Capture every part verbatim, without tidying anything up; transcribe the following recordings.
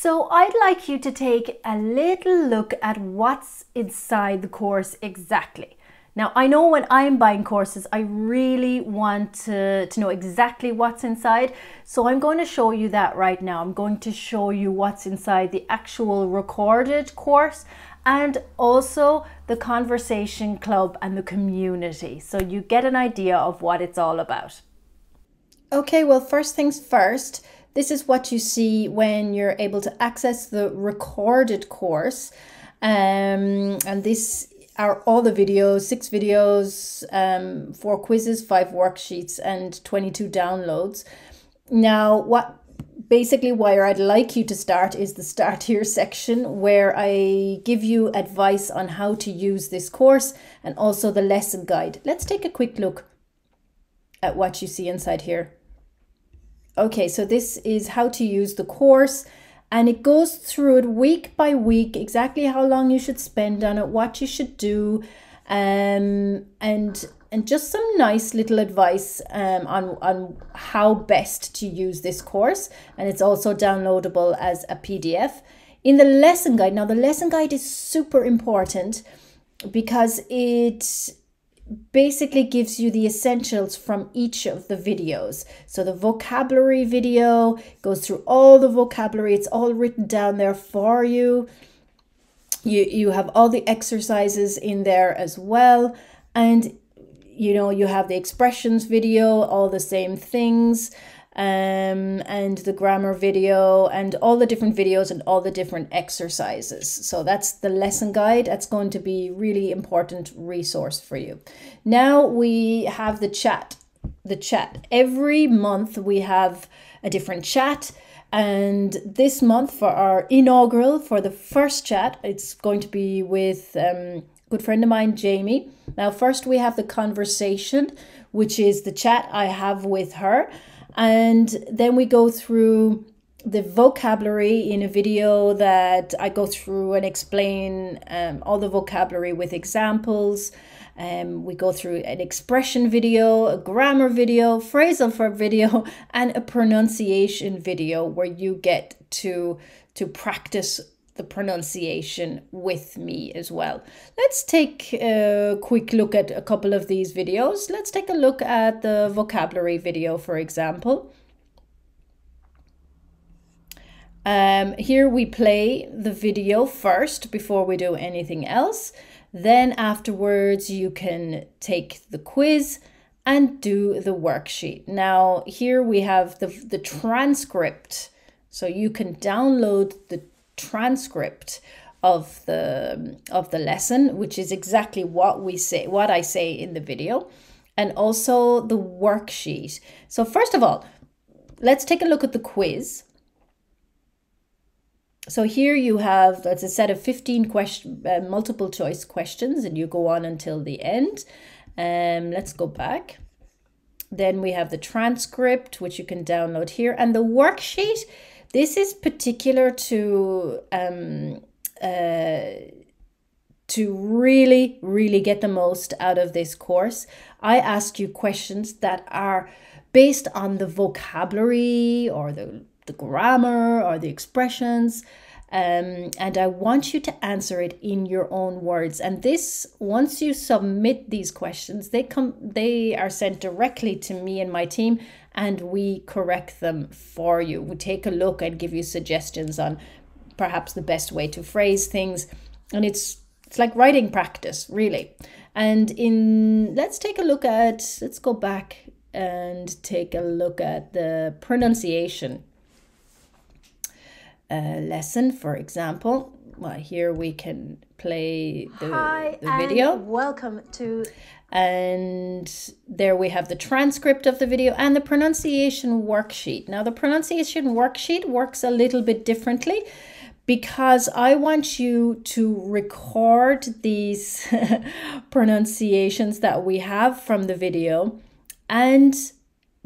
So I'd like you to take a little look at what's inside the course exactly. Now, I know when I'm buying courses, I really want to, to know exactly what's inside. So I'm going to show you that right now. I'm going to show you what's inside the actual recorded course and also the Conversation Club and the community. So you get an idea of what it's all about. Okay, well, first things first, this is what you see when you're able to access the recorded course. Um, and this are all the videos, six videos, um, four quizzes, five worksheets, and twenty-two downloads. Now, what basically where I'd like you to start is the Start Here section, where I give you advice on how to use this course and also the lesson guide. Let's take a quick look at what you see inside here. Okay, so this is how to use the course. And it goes through it week by week, exactly how long you should spend on it, what you should do, um, and and just some nice little advice um, on, on how best to use this course. And it's also downloadable as a P D F. In the lesson guide, now the lesson guide is super important because it basically gives you the essentials from each of the videos. So the vocabulary video goes through all the vocabulary. It's all written down there for you. You, you have all the exercises in there as well. And, you know, you have the expressions video, all the same things, um, and the grammar video and all the different videos and all the different exercises. So that's the lesson guide. That's going to be a really important resource for you. Now we have the chat, the chat. Every month we have a different chat. And this month for our inaugural, for the first chat, it's going to be with um, good friend of mine, Jamie. Now, first we have the conversation, which is the chat I have with her. And then we go through the vocabulary in a video that I go through and explain um, all the vocabulary with examples. Um, we go through an expression video, a grammar video, phrasal verb video, and a pronunciation video where you get to, to practice the pronunciation with me as well. Let's take a quick look at a couple of these videos. Let's take a look at the vocabulary video, for example. Um, here we play the video first before we do anything else. Then afterwards you can take the quiz and do the worksheet. Now here we have the, the transcript. So you can download the transcript of the of the lesson, which is exactly what we say, what I say in the video, and also the worksheet. So first of all, let's take a look at the quiz. So here you have, that's a set of fifteen question, uh, multiple choice questions, and you go on until the end. Um, let's go back. Then we have the transcript, which you can download here, and the worksheet. This is particular to um, uh, to really, really get the most out of this course. I ask you questions that are based on the vocabulary or the, the grammar or the expressions. Um, and I want you to answer it in your own words. And this, once you submit these questions, they come, they are sent directly to me and my team, and we correct them for you. We take a look and give you suggestions on perhaps the best way to phrase things. And it's it's like writing practice, really. And in let's take a look at let's go back and take a look at the pronunciation Uh, lesson, for example. Well, here we can play the, Hi, the video. And welcome to. And there we have the transcript of the video and the pronunciation worksheet. Now, the pronunciation worksheet works a little bit differently because I want you to record these pronunciations that we have from the video, and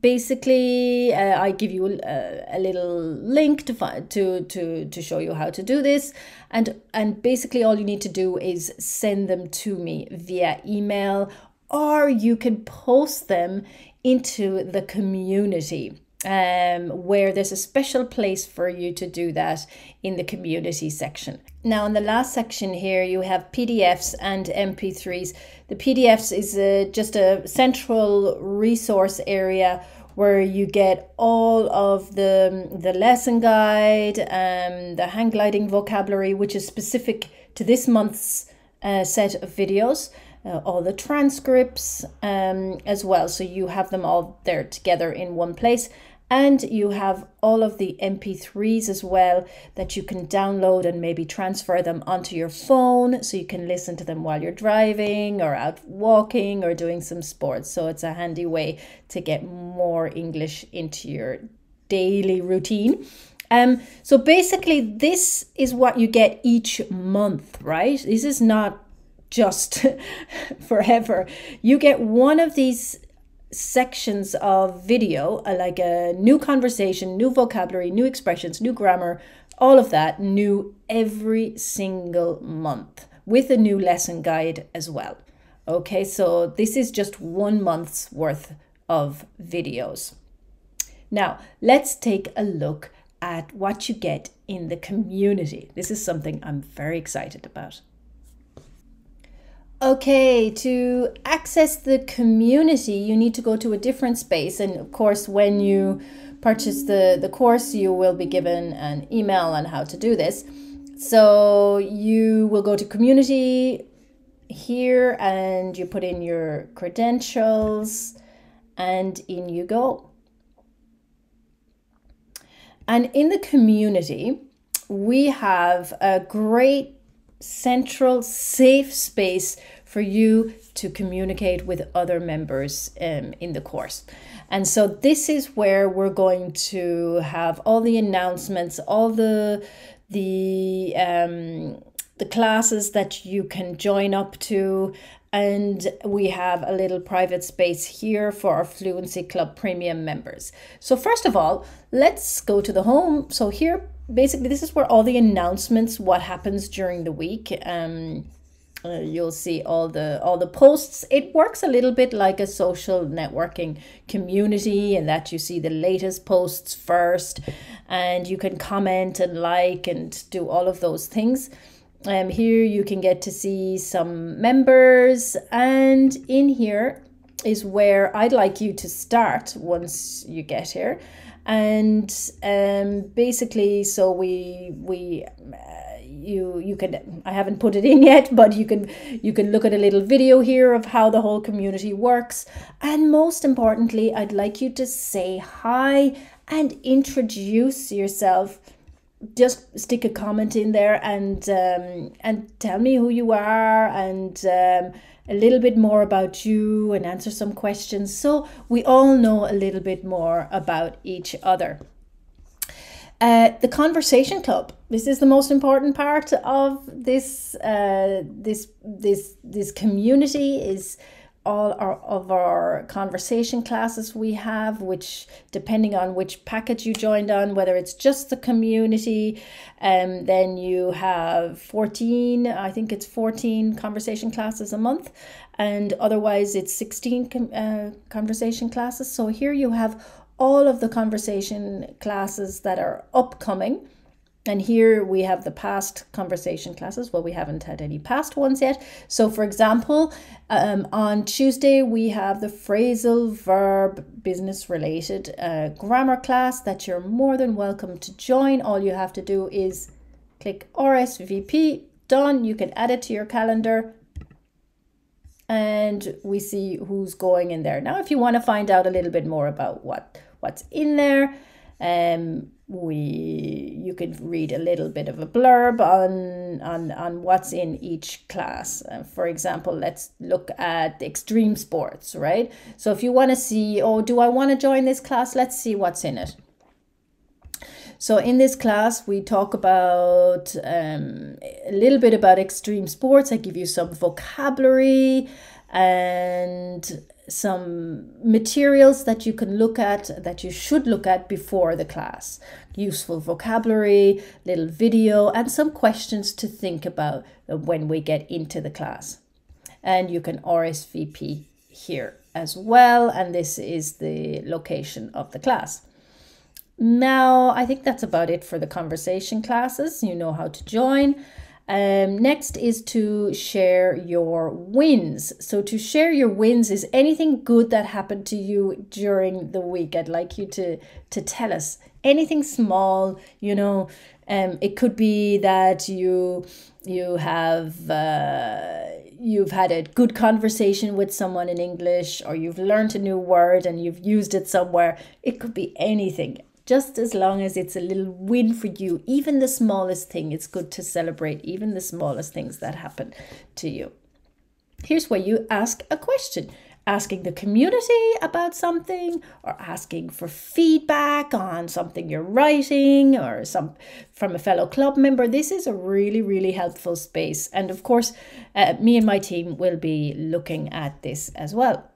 basically, uh, I give you a, a little link to, find, to to to show you how to do this, and and basically all you need to do is send them to me via email, or you can post them into the community. um, where there's a special place for you to do that in the community section. Now, in the last section here, you have P D Fs and M P threes. The P D Fs is a, just a central resource area where you get all of the, the lesson guide, um, the hang gliding vocabulary, which is specific to this month's uh, set of videos, uh, all the transcripts um, as well. So you have them all there together in one place. And you have all of the M P threes as well that you can download and maybe transfer them onto your phone so you can listen to them while you're driving or out walking or doing some sports. So it's a handy way to get more English into your daily routine. Um, so basically, this is what you get each month, right? This is not just forever. You get one of these sections of video, like a new conversation, new vocabulary, new expressions, new grammar, all of that new every single month with a new lesson guide as well. Okay, so this is just one month's worth of videos. Now, let's take a look at what you get in the community. This is something I'm very excited about. Okay, to access the community, you need to go to a different space. And of course, when you purchase the, the course, you will be given an email on how to do this. So you will go to community here and you put in your credentials and in you go. And in the community, we have a great central safe space for you to communicate with other members um, in the course. And so this is where we're going to have all the announcements, all the the um, the classes that you can join up to. And we have a little private space here for our Fluency Club Premium members. So first of all, let's go to the home. So here, basically, this is where all the announcements, what happens during the week. Um, uh, you'll see all the, all the posts. It works a little bit like a social networking community in that you see the latest posts first and you can comment and like and do all of those things. Um, here you can get to see some members, and in here is where I'd like you to start once you get here. And um, basically, so we we uh, you you can I haven't put it in yet, but you can you can look at a little video here of how the whole community works. And most importantly, I'd like you to say hi and introduce yourself. Just stick a comment in there and um, and tell me who you are and um, a little bit more about you and answer some questions so we all know a little bit more about each other. Uh, the Conversation Club. This is the most important part of this uh, this this this community is all our, of our conversation classes we have, which depending on which package you joined on, whether it's just the community, and um, then you have fourteen, I think it's fourteen conversation classes a month, and otherwise it's sixteen uh, conversation classes. So here you have all of the conversation classes that are upcoming. And here we have the past conversation classes. Well, we haven't had any past ones yet. So for example, um, on Tuesday, we have the phrasal verb business related uh, grammar class that you're more than welcome to join. All you have to do is click R S V P, done. You can add it to your calendar and we see who's going in there. Now, if you want to find out a little bit more about what, what's in there, um, we you could read a little bit of a blurb on on on what's in each class. Uh, for example, let's look at extreme sports, right? So if you want to see, oh, do I want to join this class? Let's see what's in it. So in this class, we talk about um, a little bit about extreme sports. I give you some vocabulary and some materials that you can look at, that you should look at before the class. Useful vocabulary, little video, and some questions to think about when we get into the class. And you can R S V P here as well. And this is the location of the class. Now, I think that's about it for the conversation classes. You know how to join. Um, next is to share your wins. So to share your wins is anything good that happened to you during the week. I'd like you to, to tell us anything small, you know, um, it could be that you, you have, uh, you've had a good conversation with someone in English, or you've learned a new word and you've used it somewhere. It could be anything. Just as long as it's a little win for you, even the smallest thing, it's good to celebrate even the smallest things that happen to you. Here's where you ask a question, asking the community about something, or asking for feedback on something you're writing, or some from a fellow club member. This is a really, really helpful space. And of course, uh, me and my team will be looking at this as well.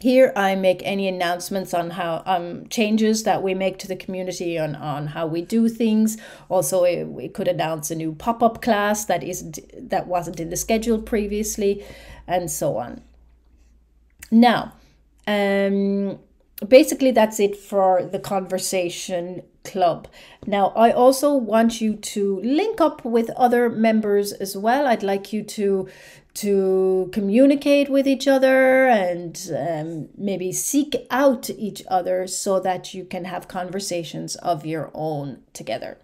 Here I make any announcements on how um, changes that we make to the community on, on how we do things. Also, it, we could announce a new pop-up class that isn't that wasn't in the schedule previously, and so on. Now, um, basically that's it for the conversation club. Now, I also want you to link up with other members as well. I'd like you to to communicate with each other and um, maybe seek out each other so that you can have conversations of your own together.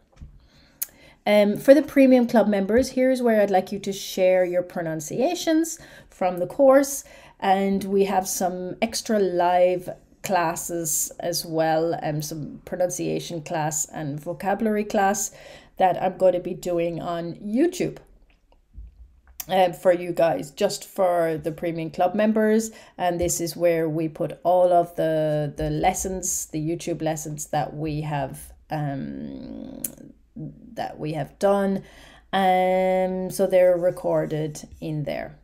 Um, for the premium club members, here's where I'd like you to share your pronunciations from the course, and we have some extra live classes as well, and um, some pronunciation class and vocabulary class that I'm going to be doing on YouTube. Um, for you guys, just for the premium club members, and this is where we put all of the the lessons, the YouTube lessons that we have um, that we have done, um, so they're recorded in there.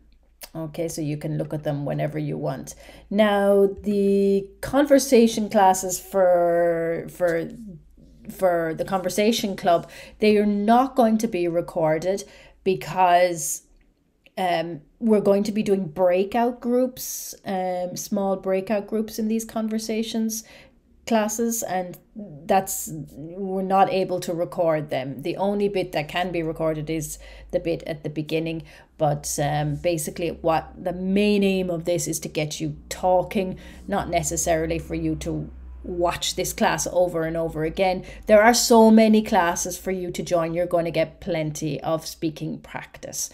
Okay, so you can look at them whenever you want. Now, the conversation classes for for for the conversation club, they are not going to be recorded because Um, we're going to be doing breakout groups, um, small breakout groups in these conversations classes, and that's we're not able to record them. The only bit that can be recorded is the bit at the beginning, but um, basically what the main aim of this is to get you talking, not necessarily for you to watch this class over and over again. There are so many classes for you to join. You're going to get plenty of speaking practice.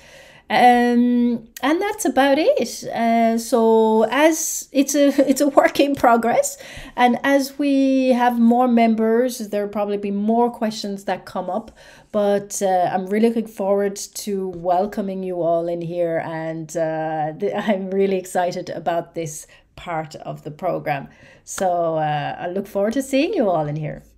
Um, and that's about it. Uh, so as it's a it's a work in progress, and as we have more members, there'll probably be more questions that come up. But uh, I'm really looking forward to welcoming you all in here, and uh, I'm really excited about this part of the program. So uh, I look forward to seeing you all in here.